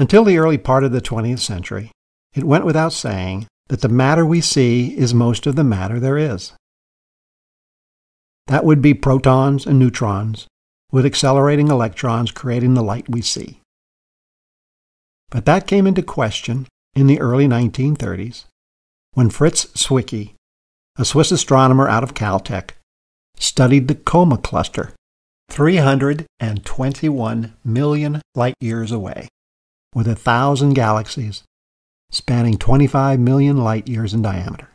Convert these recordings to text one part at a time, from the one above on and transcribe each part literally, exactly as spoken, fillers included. Until the early part of the twentieth century, it went without saying that the matter we see is most of the matter there is. That would be protons and neutrons, with accelerating electrons creating the light we see. But that came into question in the early nineteen thirties, when Fritz Zwicky, a Swiss astronomer out of Caltech, studied the Coma Cluster, three hundred twenty-one million light-years away, with a thousand galaxies spanning twenty-five million light-years in diameter.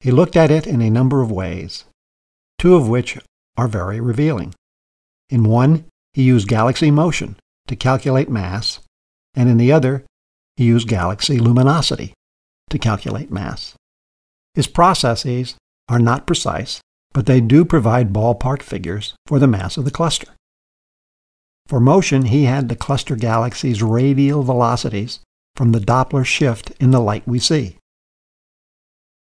He looked at it in a number of ways, two of which are very revealing. In one, he used galaxy motion to calculate mass, and in the other, he used galaxy luminosity to calculate mass. His processes are not precise, but they do provide ballpark figures for the mass of the cluster. For motion, he had the cluster galaxies' radial velocities from the Doppler shift in the light we see.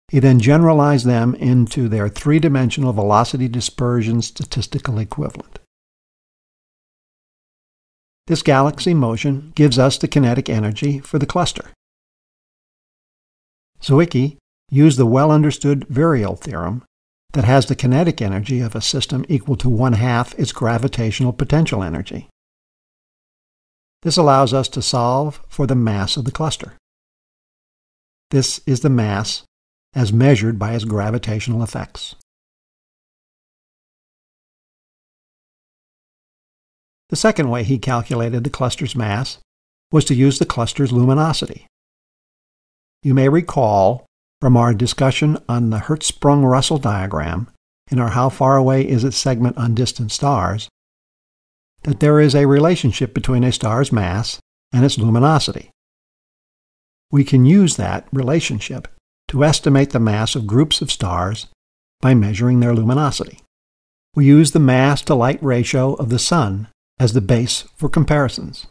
He then generalized them into their three-dimensional velocity dispersion statistical equivalent. This galaxy motion gives us the kinetic energy for the cluster. Zwicky used the well-understood virial theorem that has the kinetic energy of a system equal to one-half its gravitational potential energy. This allows us to solve for the mass of the cluster. This is the mass as measured by its gravitational effects. The second way he calculated the cluster's mass was to use the cluster's luminosity. You may recall from our discussion on the Hertzsprung-Russell diagram in our How Far Away Is It segment on distant stars that there is a relationship between a star's mass and its luminosity. We can use that relationship to estimate the mass of groups of stars by measuring their luminosity. We use the mass-to-light ratio of the Sun as the base for comparisons.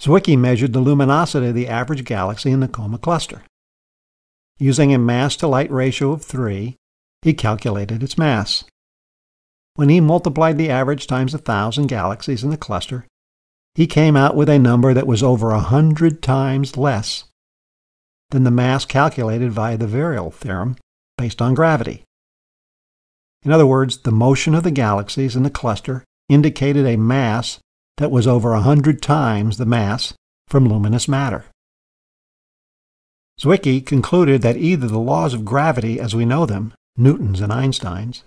Zwicky measured the luminosity of the average galaxy in the Coma Cluster. Using a mass-to-light ratio of three, he calculated its mass. When he multiplied the average times a thousand galaxies in the cluster, he came out with a number that was over a hundred times less than the mass calculated via the virial theorem based on gravity. In other words, the motion of the galaxies in the cluster indicated a mass that was over a hundred times the mass from luminous matter. Zwicky concluded that either the laws of gravity as we know them, Newton's and Einstein's,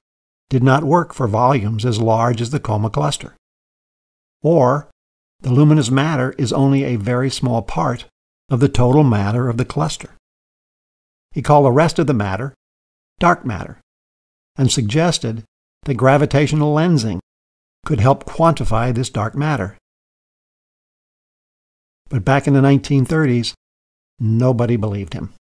did not work for volumes as large as the Coma Cluster, or the luminous matter is only a very small part of the total matter of the cluster. He called the rest of the matter dark matter, and suggested that gravitational lensing could help quantify this dark matter. But back in the nineteen thirties, nobody believed him.